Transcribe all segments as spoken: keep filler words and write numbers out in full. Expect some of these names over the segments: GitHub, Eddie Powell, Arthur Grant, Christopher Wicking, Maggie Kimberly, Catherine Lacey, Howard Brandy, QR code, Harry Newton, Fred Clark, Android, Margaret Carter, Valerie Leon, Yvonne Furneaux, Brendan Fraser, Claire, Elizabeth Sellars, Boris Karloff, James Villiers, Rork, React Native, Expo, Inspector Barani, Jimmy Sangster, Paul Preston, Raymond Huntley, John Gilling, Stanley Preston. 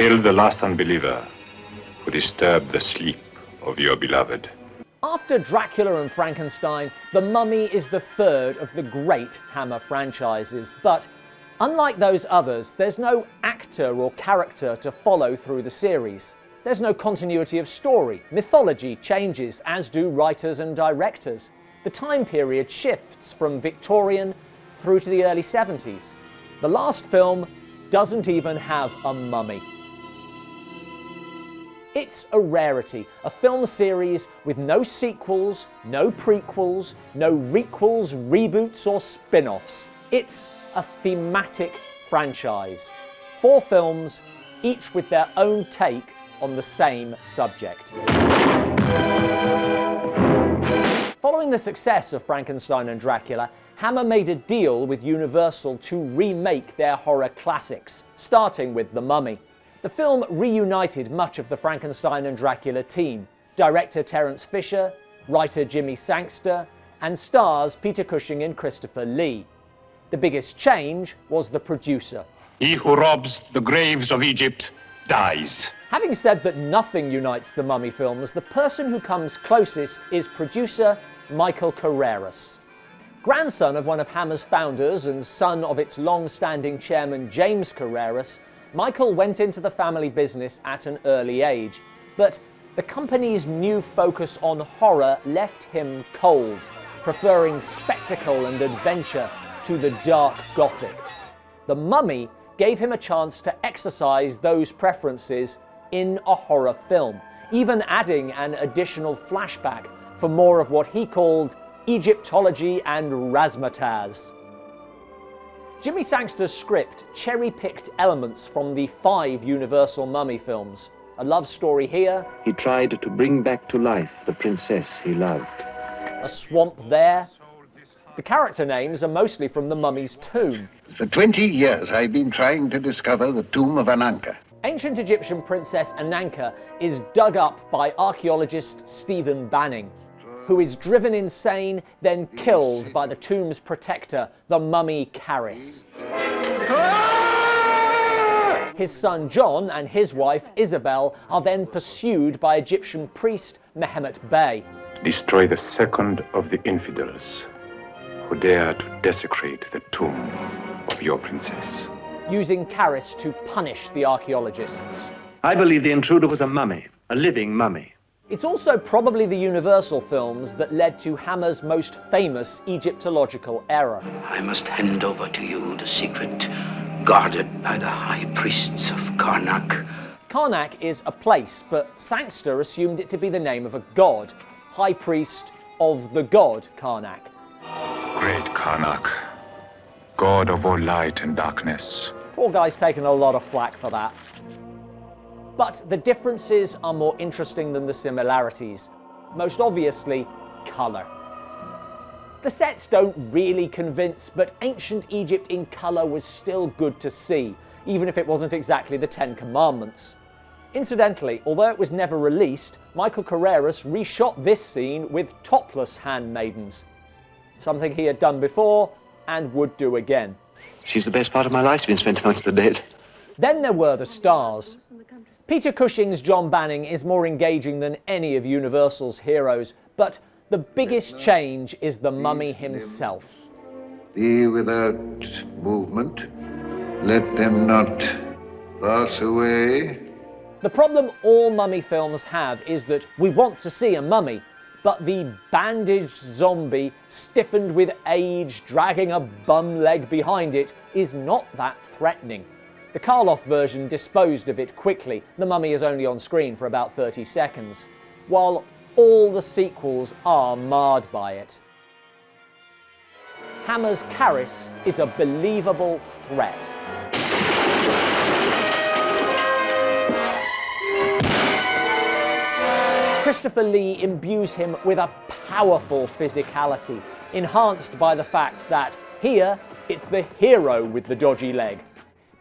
kill the last unbeliever who disturbed the sleep of your beloved. After Dracula and Frankenstein, The Mummy is the third of the great Hammer franchises, but unlike those others, there's no actor or character to follow through the series. There's no continuity of story. Mythology changes, as do writers and directors. The time period shifts from Victorian through to the early seventies. The last film doesn't even have a mummy. It's a rarity, a film series with no sequels, no prequels, no requels, reboots or spin-offs. It's a thematic franchise. Four films, each with their own take on the same subject. Following the success of Frankenstein and Dracula, Hammer made a deal with Universal to remake their horror classics, starting with The Mummy. The film reunited much of the Frankenstein and Dracula team, director Terence Fisher, writer Jimmy Sangster, and stars Peter Cushing and Christopher Lee. The biggest change was the producer. He who robs the graves of Egypt dies. Having said that nothing unites the Mummy films, the person who comes closest is producer Michael Carreras. Grandson of one of Hammer's founders and son of its long-standing chairman James Carreras, Michael went into the family business at an early age, but the company's new focus on horror left him cold, preferring spectacle and adventure to the dark Gothic. The Mummy gave him a chance to exercise those preferences in a horror film, even adding an additional flashback for more of what he called Egyptology and razzmatazz. Jimmy Sangster's script cherry-picked elements from the five Universal Mummy films. A love story here. He tried to bring back to life the princess he loved. A swamp there. The character names are mostly from the mummy's tomb. For twenty years I've been trying to discover the tomb of Ananka. Ancient Egyptian princess Ananka is dug up by archaeologist Stephen Banning, who is driven insane, then killed by the tomb's protector, the mummy Kharis. His son John and his wife Isabel are then pursued by Egyptian priest Mehemet Bey. Destroy the second of the infidels who dare to desecrate the tomb of your princess. Using Kharis to punish the archaeologists. I believe the intruder was a mummy, a living mummy. It's also probably the Universal films that led to Hammer's most famous Egyptological error. I must hand over to you the secret guarded by the high priests of Karnak. Karnak is a place, but Sangster assumed it to be the name of a god, high priest of the god Karnak. Great Karnak, god of all light and darkness. Poor guy's taken a lot of flack for that. But the differences are more interesting than the similarities. Most obviously, colour. The sets don't really convince, but ancient Egypt in colour was still good to see, even if it wasn't exactly the Ten Commandments. Incidentally, although it was never released, Michael Carreras reshot this scene with topless handmaidens, something he had done before and would do again. She's the best part of my life's been spent amongst the dead. Then there were the stars. Peter Cushing's John Banning is more engaging than any of Universal's heroes, but the biggest change is the mummy himself. Be without movement, let them not pass away. The problem all mummy films have is that we want to see a mummy, but the bandaged zombie, stiffened with age, dragging a bum leg behind it, is not that threatening. The Karloff version disposed of it quickly. The mummy is only on screen for about thirty seconds, while all the sequels are marred by it. Hammer's Kharis is a believable threat. Christopher Lee imbues him with a powerful physicality, enhanced by the fact that here it's the hero with the dodgy leg,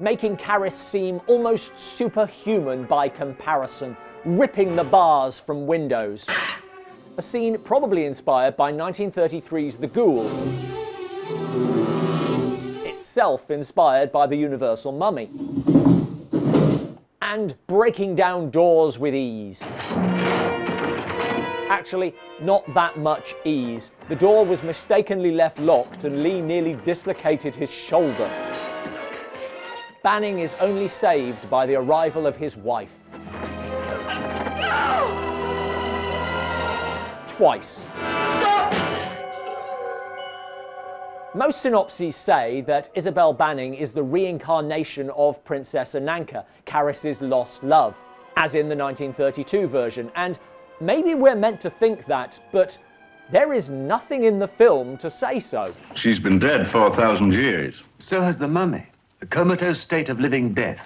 making Kharis seem almost superhuman by comparison, ripping the bars from windows. A scene probably inspired by nineteen thirty-three's The Ghoul, itself inspired by the Universal Mummy. and breaking down doors with ease. Actually, not that much ease. The door was mistakenly left locked and Lee nearly dislocated his shoulder. Banning is only saved by the arrival of his wife. Twice. Most synopses say that Isabel Banning is the reincarnation of Princess Ananka, Kharis's lost love, as in the nineteen thirty-two version, and maybe we're meant to think that, but there is nothing in the film to say so. She's been dead four thousand years. So has the mummy, a comatose state of living death.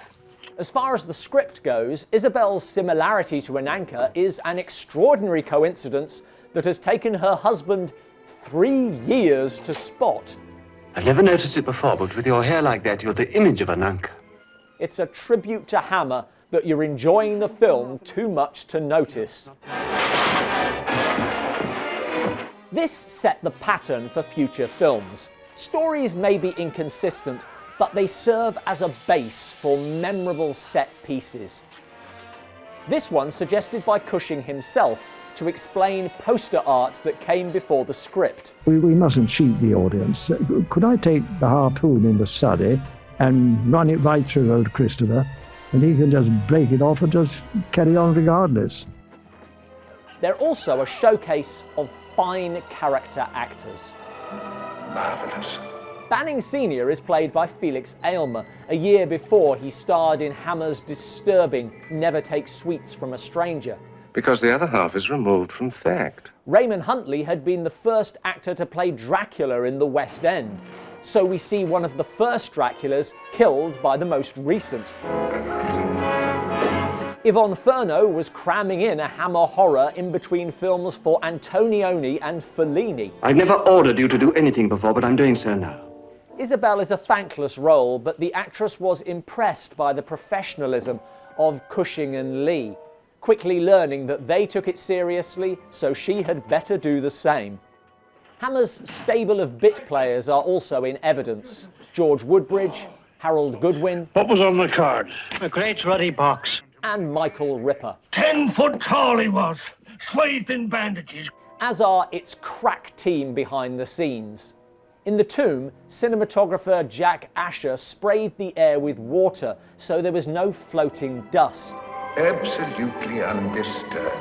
As far as the script goes, Isabel's similarity to Ananka is an extraordinary coincidence that has taken her husband three years to spot. I've never noticed it before, but with your hair like that, you're the image of Ananka. It's a tribute to Hammer that you're enjoying the film too much to notice. This set the pattern for future films. Stories may be inconsistent, but they serve as a base for memorable set pieces. This one suggested by Cushing himself, to explain poster art that came before the script. We, we mustn't cheat the audience. Could I take the harpoon in the study and run it right through old Christopher, and he can just break it off and just carry on regardless? They're also a showcase of fine character actors. Marvellous. Banning Senior is played by Felix Aylmer, a year before he starred in Hammer's disturbing Never Take Sweets from a Stranger. Because the other half is removed from fact. Raymond Huntley had been the first actor to play Dracula in the West End, so we see one of the first Draculas killed by the most recent. Yvonne Furneaux was cramming in a Hammer horror in between films for Antonioni and Fellini. I've never ordered you to do anything before, but I'm doing so now. Isabel is a thankless role, but the actress was impressed by the professionalism of Cushing and Lee, quickly learning that they took it seriously, so she had better do the same. Hammer's stable of bit players are also in evidence. George Woodbridge, Harold Goodwin... What was on the card? A great ruddy box. ...and Michael Ripper. Ten foot tall he was, swathed in bandages. As are its crack team behind the scenes. In The Tomb, cinematographer Jack Asher sprayed the air with water, so there was no floating dust. Absolutely undisturbed.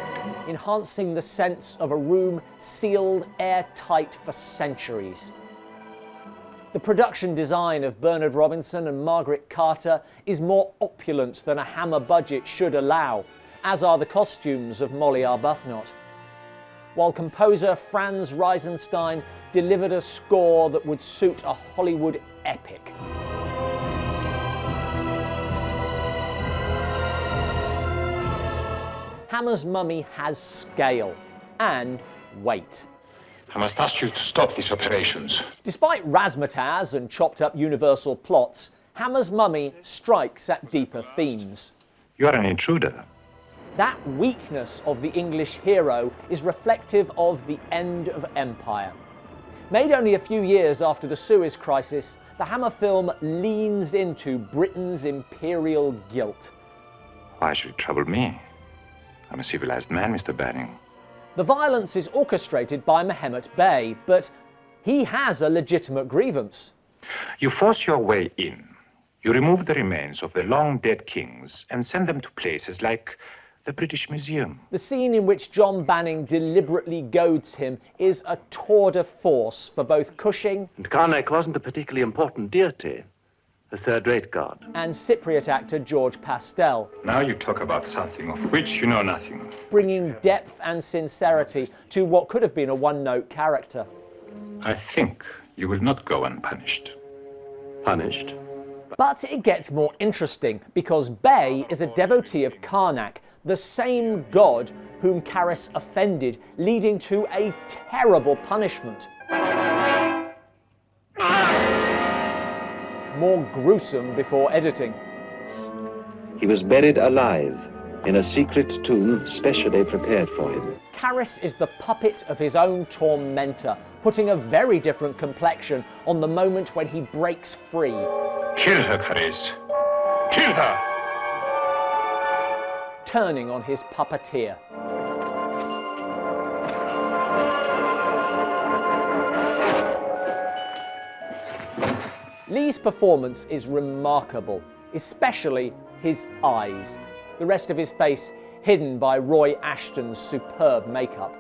Enhancing the sense of a room sealed airtight for centuries. The production design of Bernard Robinson and Margaret Carter is more opulent than a Hammer budget should allow, as are the costumes of Molly Arbuthnot. While composer Franz Reisenstein delivered a score that would suit a Hollywood epic. Hammer's mummy has scale and weight. I must ask you to stop these operations. Despite razzmatazz and chopped-up universal plots, Hammer's mummy strikes at deeper themes. You are an intruder. That weakness of the English hero is reflective of the end of empire. Made only a few years after the Suez Crisis, the Hammer film leans into Britain's imperial guilt. Why should it trouble me? I'm a civilized man, Mister Banning. The violence is orchestrated by Mehemet Bey, but he has a legitimate grievance. You force your way in. You remove the remains of the long-dead kings and send them to places like the British Museum. The scene in which John Banning deliberately goads him is a tour de force for both Cushing... And Karnak wasn't a particularly important deity. A third-rate guard. ...and Cypriot actor George Pastel. Now you talk about something of which you know nothing. ...bringing depth and sincerity to what could have been a one-note character. I think you will not go unpunished. Punished? But it gets more interesting, because Bey is a devotee of Karnak, the same god whom Kharis offended, leading to a terrible punishment. More gruesome before editing. He was buried alive in a secret tomb specially prepared for him. Kharis is the puppet of his own tormentor, putting a very different complexion on the moment when he breaks free. Kill her, Kharis. Kill her! turning on his puppeteer. Lee's performance is remarkable, especially his eyes, the rest of his face hidden by Roy Ashton's superb makeup.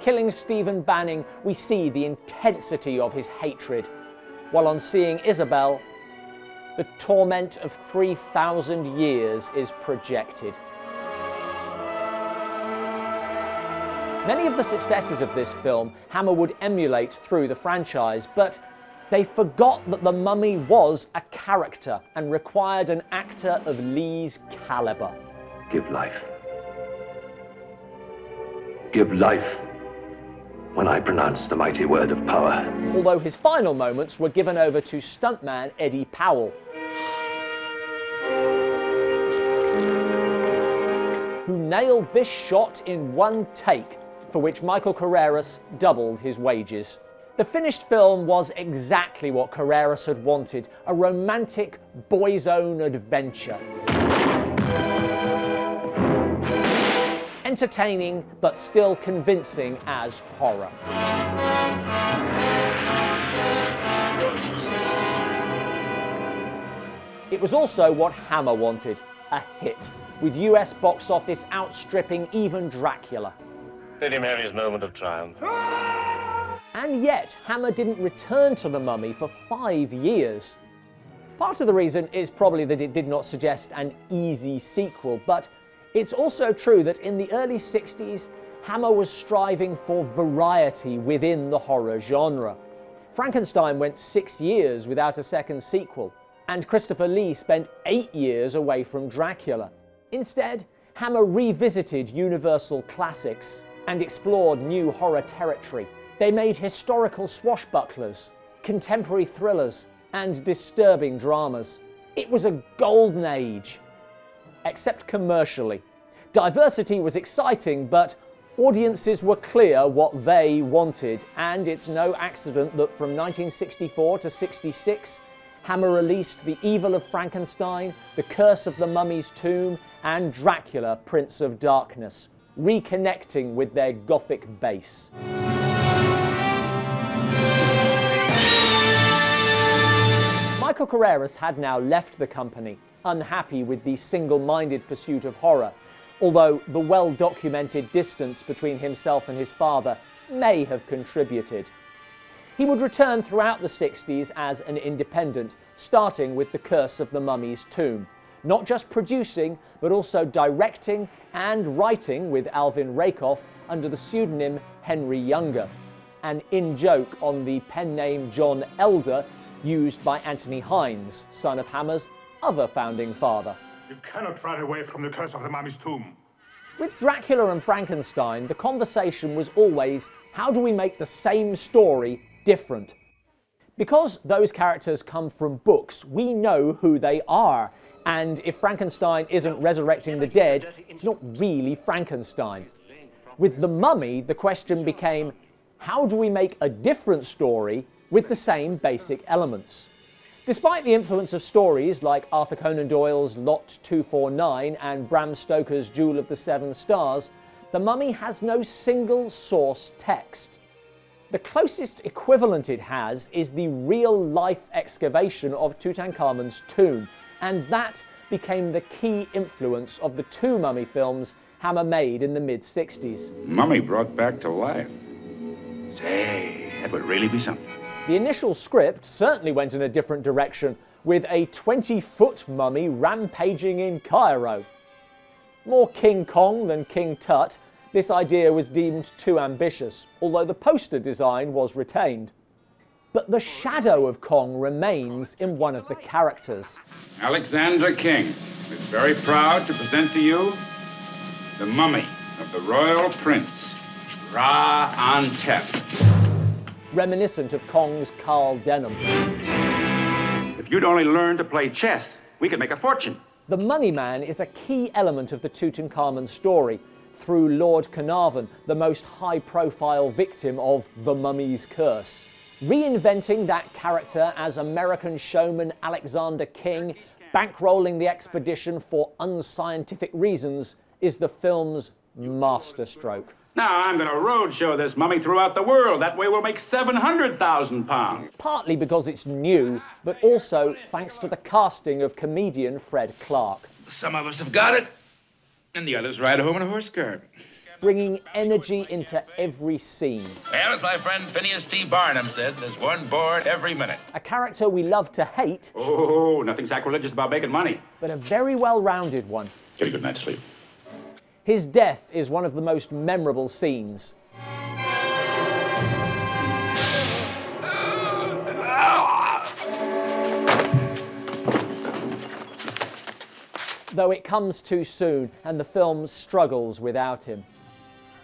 Killing Stephen Banning, we see the intensity of his hatred, while on seeing Isabel, the torment of three thousand years is projected. Many of the successes of this film Hammer would emulate through the franchise, but they forgot that the mummy was a character and required an actor of Lee's calibre. Give life. Give life when I pronounce the mighty word of power. Although his final moments were given over to stuntman Eddie Powell, who nailed this shot in one take, for which Michael Carreras doubled his wages. The finished film was exactly what Carreras had wanted, a romantic boy's own adventure. Entertaining, but still convincing as horror. It was also what Hammer wanted, a hit, with U S box office outstripping even Dracula. Let him have his moment of triumph. And yet, Hammer didn't return to The Mummy for five years. Part of the reason is probably that it did not suggest an easy sequel, but it's also true that in the early sixties, Hammer was striving for variety within the horror genre. Frankenstein went six years without a second sequel, and Christopher Lee spent eight years away from Dracula. Instead, Hammer revisited universal classics and explored new horror territory. They made historical swashbucklers, contemporary thrillers, and disturbing dramas. It was a golden age, except commercially. Diversity was exciting, but audiences were clear what they wanted, and it's no accident that from nineteen sixty-four to sixty-six, Hammer released The Evil of Frankenstein, The Curse of the Mummy's Tomb, and Dracula, Prince of Darkness, reconnecting with their gothic base. Michael Carreras had now left the company, unhappy with the single-minded pursuit of horror, although the well-documented distance between himself and his father may have contributed. He would return throughout the sixties as an independent, starting with The Curse of the Mummy's Tomb, not just producing, but also directing and writing with Alvin Rakoff under the pseudonym Henry Younger, an in-joke on the pen name John Elder used by Anthony Hines, son of Hammer's other founding father. You cannot run away from the curse of the mummy's tomb. With Dracula and Frankenstein, the conversation was always, how do we make the same story different? Because those characters come from books, we know who they are, and if Frankenstein isn't resurrecting the dead, it's not really Frankenstein. With The Mummy, the question became, how do we make a different story with the same basic elements? Despite the influence of stories like Arthur Conan Doyle's Lot two forty-nine and Bram Stoker's Jewel of the Seven Stars, The Mummy has no single source text. The closest equivalent it has is the real-life excavation of Tutankhamun's tomb, and that became the key influence of the two Mummy films Hammer made in the mid sixties. Mummy brought back to life. Say, that would really be something. The initial script certainly went in a different direction, with a twenty-foot mummy rampaging in Cairo. More King Kong than King Tut, this idea was deemed too ambitious, although the poster design was retained. But the shadow of Kong remains in one of the characters. Alexander King is very proud to present to you the mummy of the royal prince, Ra-Antef. Reminiscent of Kong's Carl Denham. If you'd only learn to play chess, we could make a fortune. The Money Man is a key element of the Tutankhamun story, through Lord Carnarvon, the most high-profile victim of the mummy's curse. Reinventing that character as American showman Alexander King bankrolling the expedition for unscientific reasons is the film's masterstroke. Now I'm going to roadshow this mummy throughout the world. That way we'll make seven hundred thousand pounds. Partly because it's new, but also thanks to the casting of comedian Fred Clark. Some of us have got it, and the others ride home in a horse cart. Bringing energy into every scene. Well, as my friend Phineas T. Barnum said, there's one bored every minute. A character we love to hate. Oh, nothing sacrilegious about making money. But a very well-rounded one. Get a good night's sleep. His death is one of the most memorable scenes. Though it comes too soon, and the film struggles without him.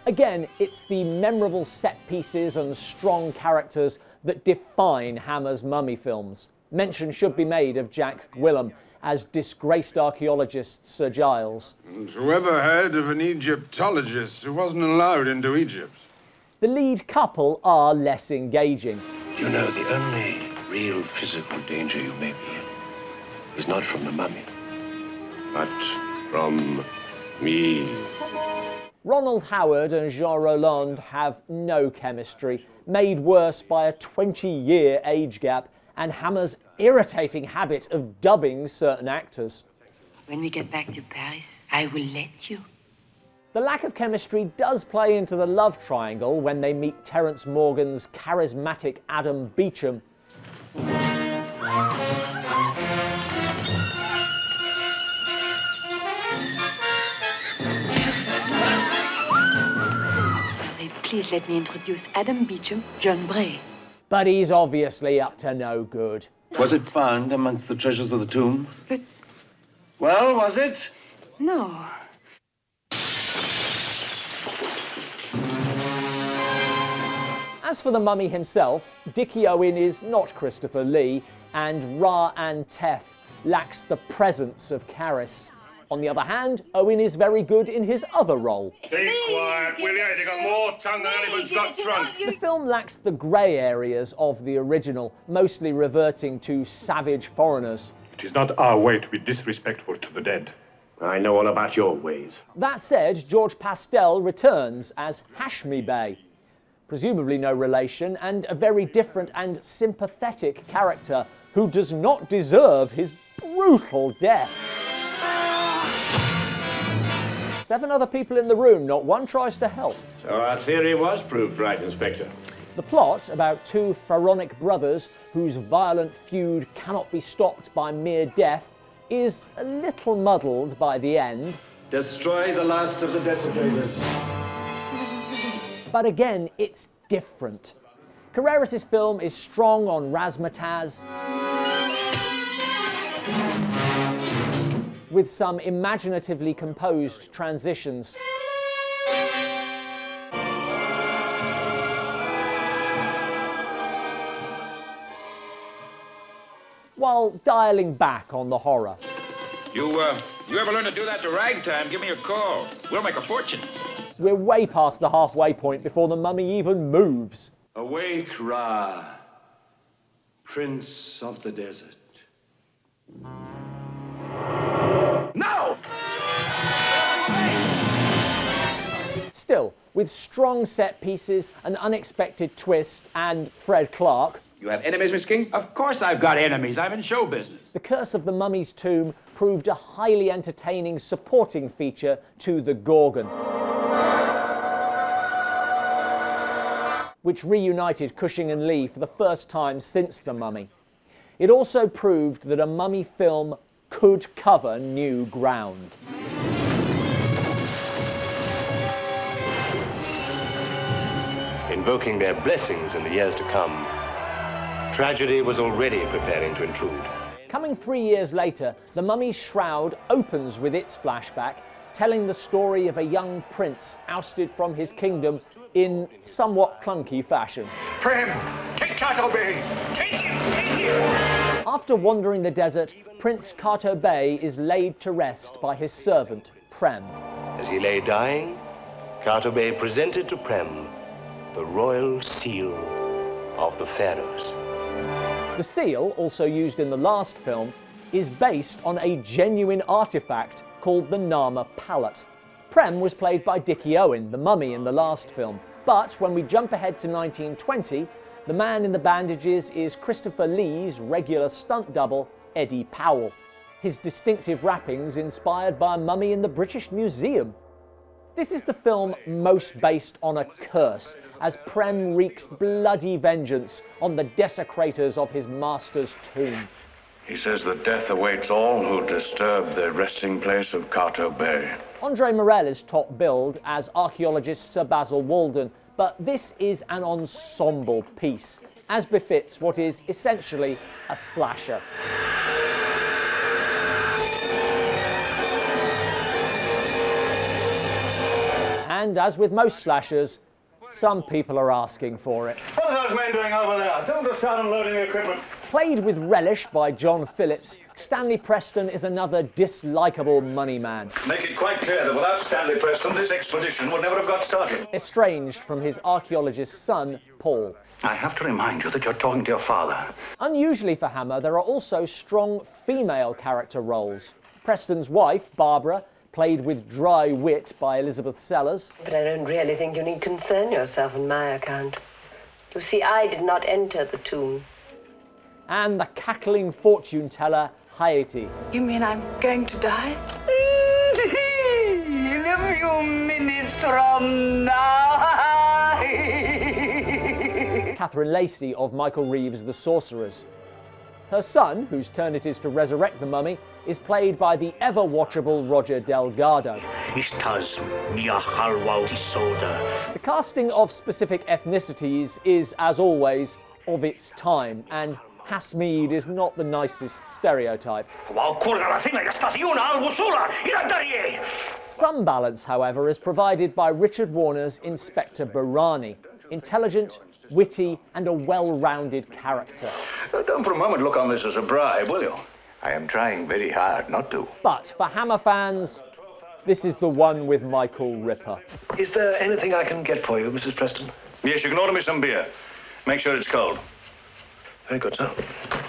Again, it's the memorable set pieces and strong characters that define Hammer's mummy films. Mention should be made of Jack Gwilym as disgraced archaeologist Sir Giles. And whoever heard of an Egyptologist who wasn't allowed into Egypt? The lead couple are less engaging. You know, the only real physical danger you may be in is not from the mummy, but from me. Ronald Howard and Jean Roland have no chemistry, made worse by a twenty-year age gap and Hammer's irritating habit of dubbing certain actors. When we get back to Paris, I will let you. The lack of chemistry does play into the love triangle when they meet Terence Morgan's charismatic Adam Beecham. Please let me introduce Adam Beecham, John Bray. But he's obviously up to no good. Was it found amongst the treasures of the tomb? But... Well, was it? No. As for the mummy himself, Dickie Owen is not Christopher Lee, and Ra and Tef lacks the presence of Kharis. On the other hand, Owen is very good in his other role. Be quiet, will you? You've got more tongue than anyone's got drunk. The film lacks the grey areas of the original, mostly reverting to savage foreigners. It is not our way to be disrespectful to the dead. I know all about your ways. That said, George Pastel returns as Hashmi Bey. Presumably no relation, and a very different and sympathetic character who does not deserve his brutal death. Seven other people in the room, not one tries to help. So our theory was proved right, Inspector. The plot, about two pharaonic brothers whose violent feud cannot be stopped by mere death, is a little muddled by the end. Destroy the last of the desecrators. But again, it's different. Carreras' film is strong on razzmatazz, with some imaginatively composed transitions. While dialing back on the horror. You, uh, you ever learn to do that to ragtime, give me a call. We'll make a fortune. We're way past the halfway point before the mummy even moves. Awake, Ra, Prince of the Desert. No! Still, with strong set pieces, an unexpected twist, and Fred Clark. You have enemies, Miss King? Of course I've got enemies. I'm in show business. The Curse of the Mummy's Tomb proved a highly entertaining supporting feature to The Gorgon, which reunited Cushing and Lee for the first time since The Mummy. It also proved that a mummy film could cover new ground. Invoking their blessings in the years to come, tragedy was already preparing to intrude. Coming three years later, The Mummy's Shroud opens with its flashback, telling the story of a young prince ousted from his kingdom in somewhat clunky fashion. Prem, take Kah-to-Bey! Take him! Take him! After wandering the desert, Prince Kah-to-Bey is laid to rest by his servant, Prem. As he lay dying, Kah-to-Bey presented to Prem the royal seal of the pharaohs. The seal, also used in the last film, is based on a genuine artifact called the Nama palette. Prem was played by Dickie Owen, the mummy in the last film, but when we jump ahead to nineteen twenty, the man in the bandages is Christopher Lee's regular stunt double, Eddie Powell. His distinctive wrappings inspired by a mummy in the British Museum. This is the film most based on a curse, as Prem wreaks bloody vengeance on the desecrators of his master's tomb. He says that death awaits all who disturb the resting place of Kah-to-Bey. Andre Morel is top billed as archaeologist Sir Basil Walden, but this is an ensemble piece, as befits what is essentially a slasher. And as with most slashers, some people are asking for it. What are those men doing over there? Tell them to start unloading the equipment. Played with relish by John Phillips, Stanley Preston is another dislikable money man. Make it quite clear that without Stanley Preston, this expedition would never have got started. Estranged from his archaeologist son, Paul. I have to remind you that you're talking to your father. Unusually for Hammer, there are also strong female character roles. Preston's wife, Barbara, played with dry wit by Elizabeth Sellars. But I don't really think you need concern yourself on my account. You see, I did not enter the tomb. And the cackling fortune teller, Hayati. You mean I'm going to die? In a few minutes from now. Catherine Lacey of Michael Reeves' The Sorcerers. Her son, whose turn it is to resurrect the mummy, is played by the ever-watchable Roger Delgado. The casting of specific ethnicities is, as always, of its time, and Hasmid is not the nicest stereotype. Some balance, however, is provided by Richard Warner's Inspector Barani, intelligent, witty, and a well-rounded character. Don't for a moment look on this as a bribe, will you? I am trying very hard not to. But for Hammer fans, this is the one with Michael Ripper. Is there anything I can get for you, Missus Preston? Yes, you can order me some beer. Make sure it's cold. Very good, sir.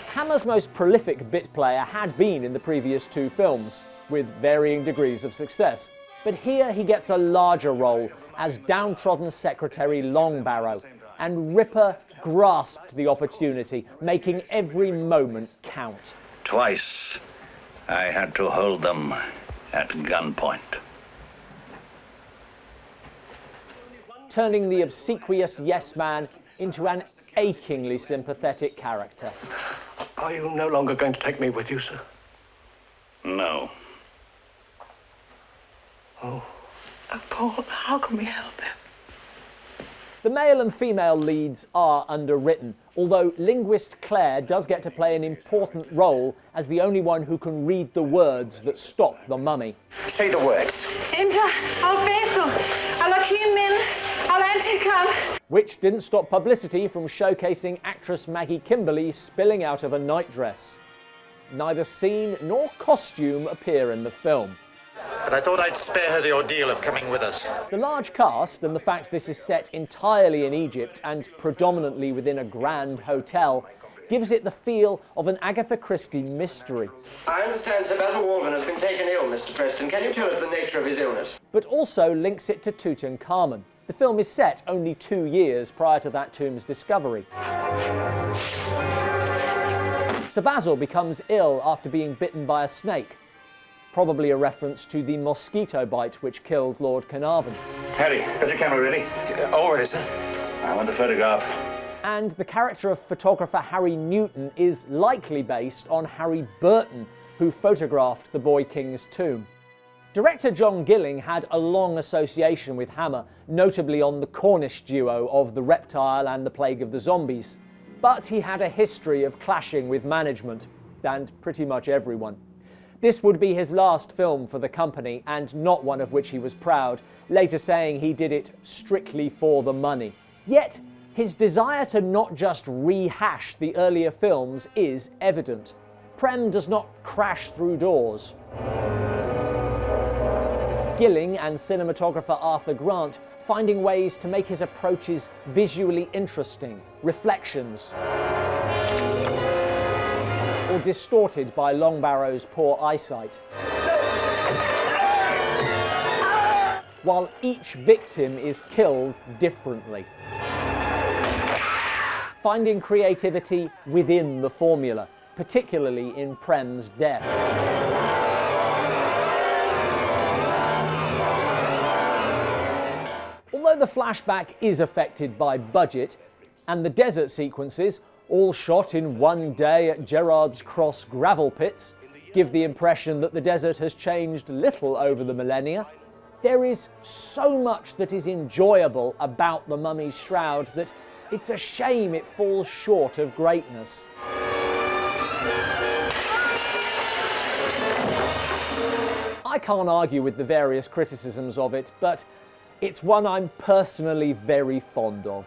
Hammer's most prolific bit player had been in the previous two films, with varying degrees of success. But here he gets a larger role as downtrodden Secretary Longbarrow, and Ripper grasped the opportunity, making every moment count. Twice, I had to hold them at gunpoint. Turning the obsequious yes man into an achingly sympathetic character. Are you no longer going to take me with you, sir? No. Oh. Oh, Paul, how can we help him? The male and female leads are underwritten, although linguist Claire does get to play an important role as the only one who can read the words that stop the mummy. Say the words. Which didn't stop publicity from showcasing actress Maggie Kimberly spilling out of a nightdress. Neither scene nor costume appear in the film. But I thought I'd spare her the ordeal of coming with us. The large cast and the fact this is set entirely in Egypt and predominantly within a grand hotel gives it the feel of an Agatha Christie mystery. I understand Sir Basil Walden has been taken ill, Mister Preston. Can you tell us the nature of his illness? But also links it to Tutankhamun. The film is set only two years prior to that tomb's discovery. Sir Basil becomes ill after being bitten by a snake. Probably a reference to the mosquito bite which killed Lord Carnarvon. Harry, got your camera ready? Uh, already, sir. I want the photograph. And the character of photographer Harry Newton is likely based on Harry Burton, who photographed the Boy King's tomb. Director John Gilling had a long association with Hammer, notably on the Cornish duo of The Reptile and The Plague of the Zombies. But he had a history of clashing with management, and pretty much everyone. This would be his last film for the company, and not one of which he was proud, later saying he did it strictly for the money. Yet, his desire to not just rehash the earlier films is evident. Prem does not crash through doors. Gilling and cinematographer Arthur Grant finding ways to make his approaches visually interesting, reflections. or distorted by Longbarrow's poor eyesight. While each victim is killed differently. Finding creativity within the formula, particularly in Prem's death. Although the flashback is affected by budget, and the desert sequences, all shot in one day at Gerrard's Cross gravel pits, give the impression that the desert has changed little over the millennia, there is so much that is enjoyable about the Mummy's Shroud that it's a shame it falls short of greatness. I can't argue with the various criticisms of it, but it's one I'm personally very fond of.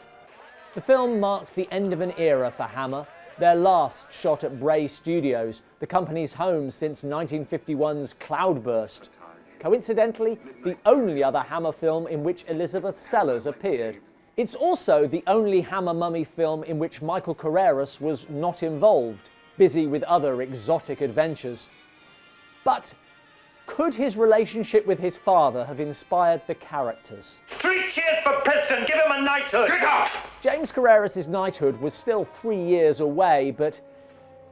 The film marked the end of an era for Hammer, their last shot at Bray Studios, the company's home since nineteen fifty-one's Cloudburst. Coincidentally, the only other Hammer film in which Elizabeth Sellars appeared. It's also the only Hammer Mummy film in which Michael Carreras was not involved, busy with other exotic adventures. But could his relationship with his father have inspired the characters? Three cheers for Preston! Give him a knighthood! Kick off! James Carreras' knighthood was still three years away, but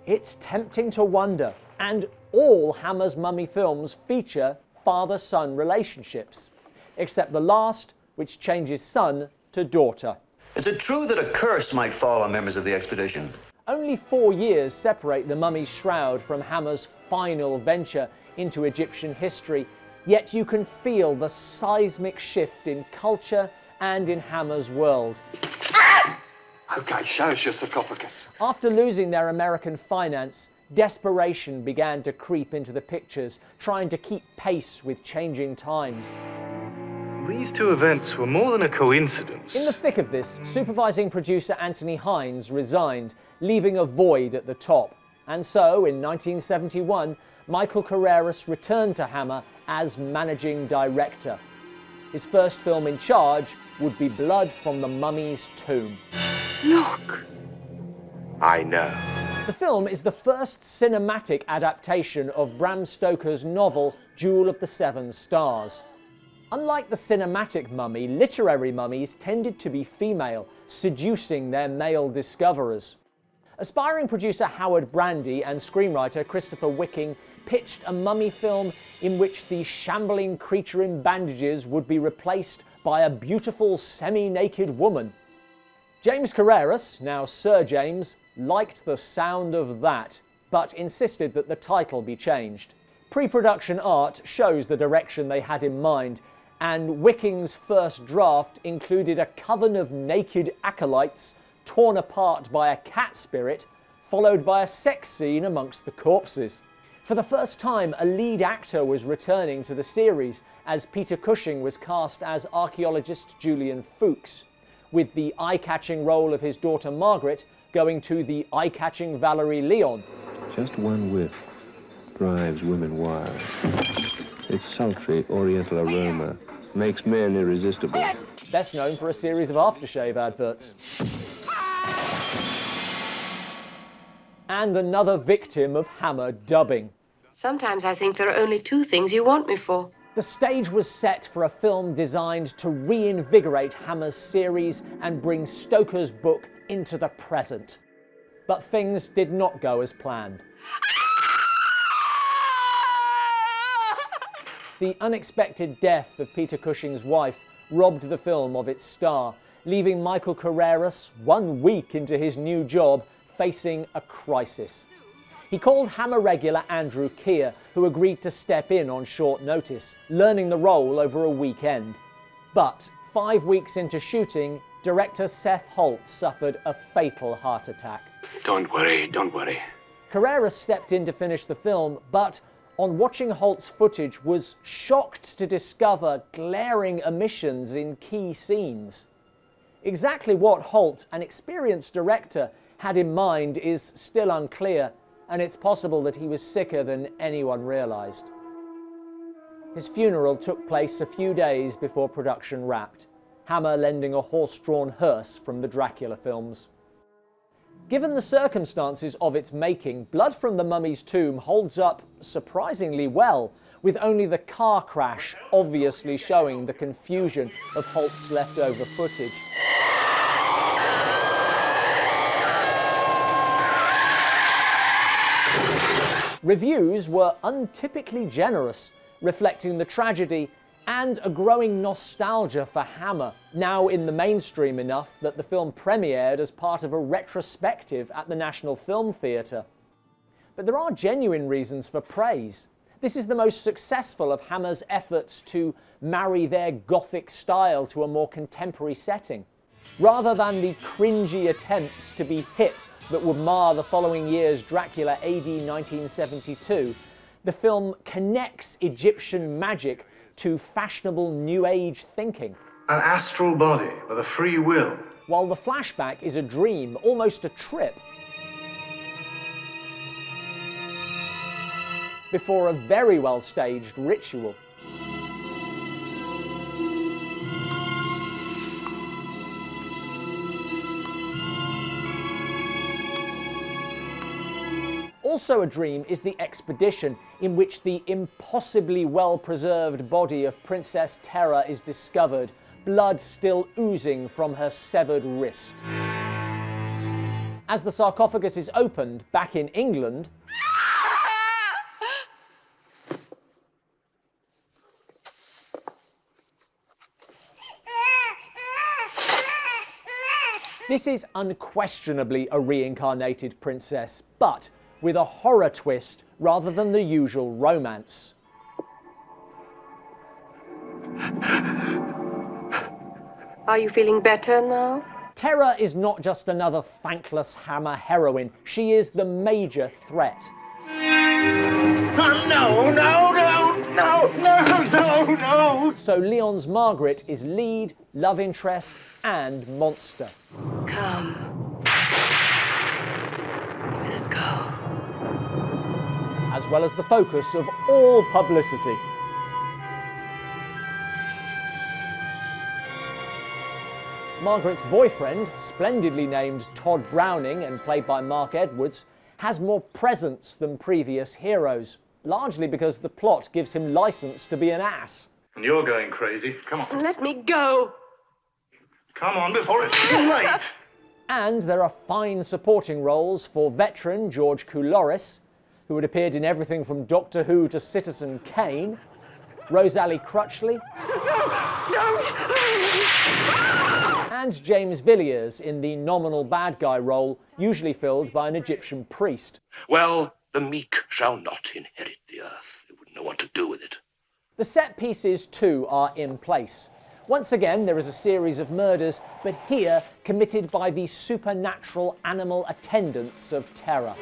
it's tempting to wonder. And all Hammer's Mummy films feature father-son relationships, except the last, which changes son to daughter. Is it true that a curse might fall on members of the expedition? Only four years separate the Mummy's Shroud from Hammer's final venture into Egyptian history, yet you can feel the seismic shift in culture and in Hammer's world. Ah! Okay, show us your sarcophagus. After losing their American finance, desperation began to creep into the pictures, trying to keep pace with changing times. These two events were more than a coincidence. In the thick of this, supervising producer Anthony Hines resigned, leaving a void at the top. And so, in nineteen seventy-one, Michael Carreras returned to Hammer as managing director. His first film in charge would be Blood from the Mummy's Tomb. Look! I know. The film is the first cinematic adaptation of Bram Stoker's novel Jewel of the Seven Stars. Unlike the cinematic mummy, literary mummies tended to be female, seducing their male discoverers. Aspiring producer Howard Brandy and screenwriter Christopher Wicking pitched a mummy film in which the shambling creature in bandages would be replaced by a beautiful semi-naked woman. James Carreras, now Sir James, liked the sound of that, but insisted that the title be changed. Pre-production art shows the direction they had in mind, and Wicking's first draft included a coven of naked acolytes torn apart by a cat spirit, followed by a sex scene amongst the corpses. For the first time, a lead actor was returning to the series, as Peter Cushing was cast as archaeologist Julian Fuchs, with the eye-catching role of his daughter Margaret going to the eye-catching Valerie Leon. Just one whiff drives women wild. Its sultry oriental aroma makes men irresistible. Best known for a series of aftershave adverts. And another victim of Hammer dubbing. Sometimes I think there are only two things you want me for. The stage was set for a film designed to reinvigorate Hammer's series and bring Stoker's book into the present. But things did not go as planned. The unexpected death of Peter Cushing's wife robbed the film of its star, leaving Michael Carreras, one week into his new job, facing a crisis. He called Hammer regular Andrew Keir, who agreed to step in on short notice, learning the role over a weekend. But five weeks into shooting, director Seth Holt suffered a fatal heart attack. Don't worry, don't worry. Carreras stepped in to finish the film, but on watching Holt's footage was shocked to discover glaring omissions in key scenes. Exactly what Holt, an experienced director, had in mind is still unclear, and it's possible that he was sicker than anyone realised. His funeral took place a few days before production wrapped, Hammer lending a horse-drawn hearse from the Dracula films. Given the circumstances of its making, Blood from the Mummy's Tomb holds up surprisingly well, with only the car crash obviously showing the confusion of Holt's leftover footage. Reviews were untypically generous, reflecting the tragedy and a growing nostalgia for Hammer, now in the mainstream enough that the film premiered as part of a retrospective at the National Film Theatre. But there are genuine reasons for praise. This is the most successful of Hammer's efforts to marry their gothic style to a more contemporary setting, rather than the cringy attempts to be hip that would mar the following year's Dracula A D nineteen seventy-two, the film connects Egyptian magic to fashionable New Age thinking. An astral body with a free will. While the flashback is a dream, almost a trip, before a very well-staged ritual. Also a dream is the expedition, in which the impossibly well-preserved body of Princess Terra is discovered, blood still oozing from her severed wrist. As the sarcophagus is opened, back in England, this is unquestionably a reincarnated princess, but with a horror twist rather than the usual romance. Are you feeling better now? Terra is not just another thankless Hammer heroine. She is the major threat. Oh, no, no, no, no, no, no, no. So Leon's Margaret is lead, love interest, and monster. Come. You must go. As well as the focus of all publicity. Margaret's boyfriend, splendidly named Todd Browning and played by Mark Edwards, has more presence than previous heroes, largely because the plot gives him license to be an ass. And you're going crazy. Come on. Let me go. Come on before it's too late. And there are fine supporting roles for veteran George Coulouris, who had appeared in everything from Doctor Who to Citizen Kane, Rosalie Crutchley, no, and James Villiers in the nominal bad guy role, usually filled by an Egyptian priest. Well, the meek shall not inherit the earth. They wouldn't know what to do with it. The set pieces, too, are in place. Once again, there is a series of murders, but here committed by the supernatural animal attendants of Terra.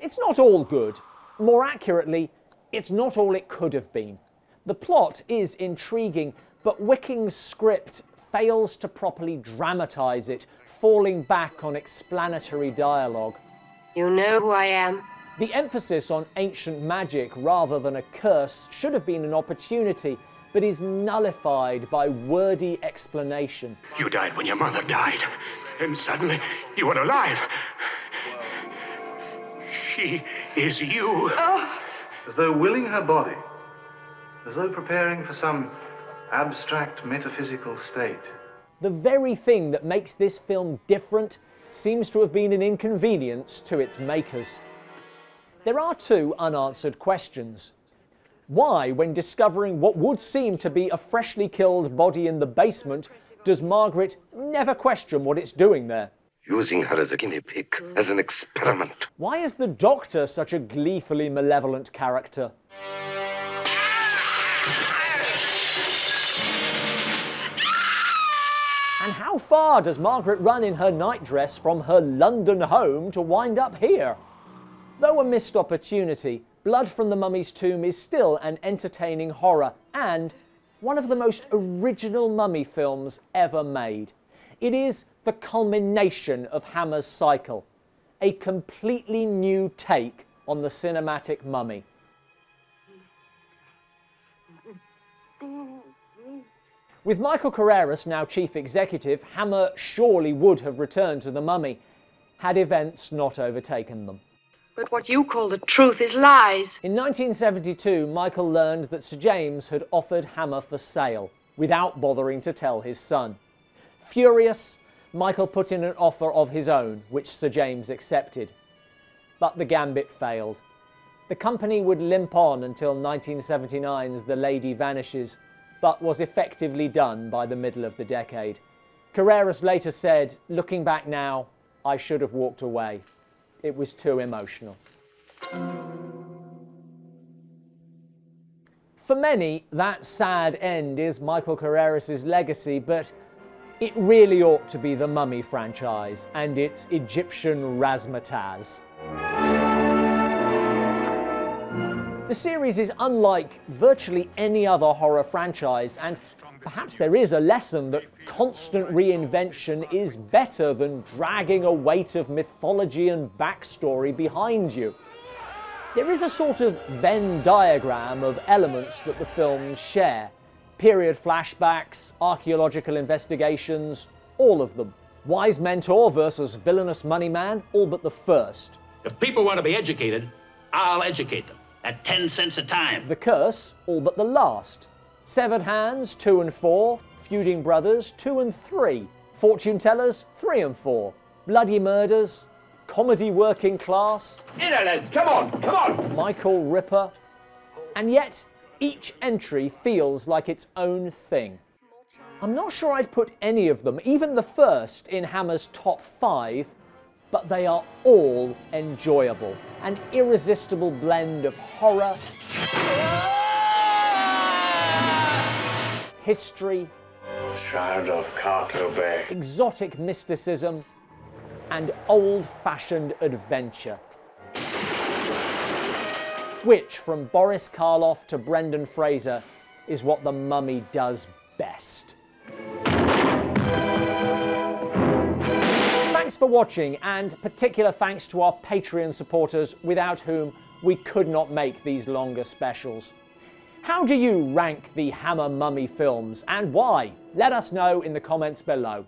It's not all good. More accurately, it's not all it could have been. The plot is intriguing, but Wicking's script fails to properly dramatise it, falling back on explanatory dialogue. You know who I am. The emphasis on ancient magic rather than a curse should have been an opportunity, but is nullified by wordy explanation. You died when your mother died, and suddenly you were alive. She is you. Oh. As though willing her body, as though preparing for some abstract metaphysical state. The very thing that makes this film different seems to have been an inconvenience to its makers. There are two unanswered questions. Why, when discovering what would seem to be a freshly killed body in the basement, does Margaret never question what it's doing there? Using her as a guinea pig, as an experiment. Why is the Doctor such a gleefully malevolent character? And how far does Margaret run in her nightdress from her London home to wind up here? Though a missed opportunity, Blood from the Mummy's Tomb is still an entertaining horror and one of the most original mummy films ever made. It is the culmination of Hammer's cycle, a completely new take on the cinematic mummy. With Michael Carreras now chief executive, Hammer surely would have returned to The Mummy, had events not overtaken them. But what you call the truth is lies. In nineteen seventy-two, Michael learned that Sir James had offered Hammer for sale, without bothering to tell his son. Furious, Michael put in an offer of his own, which Sir James accepted. But the gambit failed. The company would limp on until nineteen seventy-nine's The Lady Vanishes, but was effectively done by the middle of the decade. Carreras later said, "Looking back now, I should have walked away. It was too emotional." For many, that sad end is Michael Carreras' legacy, but it really ought to be the Mummy franchise and its Egyptian razzmatazz. The series is unlike virtually any other horror franchise, and perhaps there is a lesson that constant reinvention is better than dragging a weight of mythology and backstory behind you. There is a sort of Venn diagram of elements that the films share. Period flashbacks, archaeological investigations, all of them. Wise mentor versus villainous money man, all but the first. If people want to be educated, I'll educate them at ten cents a time. The curse, all but the last. Severed Hands, two and four. Feuding Brothers, two and three. Fortune Tellers, three and four. Bloody Murders. Comedy Working Class. Inner lads, come on, come on! Michael Ripper. And yet, each entry feels like its own thing. I'm not sure I'd put any of them, even the first, in Hammer's top five, but they are all enjoyable. An irresistible blend of horror, history, Shroud of Kah-to-Bey, exotic mysticism, and old-fashioned adventure, which, from Boris Karloff to Brendan Fraser, is what The Mummy does best. Thanks for watching, and particular thanks to our Patreon supporters, without whom we could not make these longer specials. How do you rank the Hammer Mummy films, and why? Let us know in the comments below.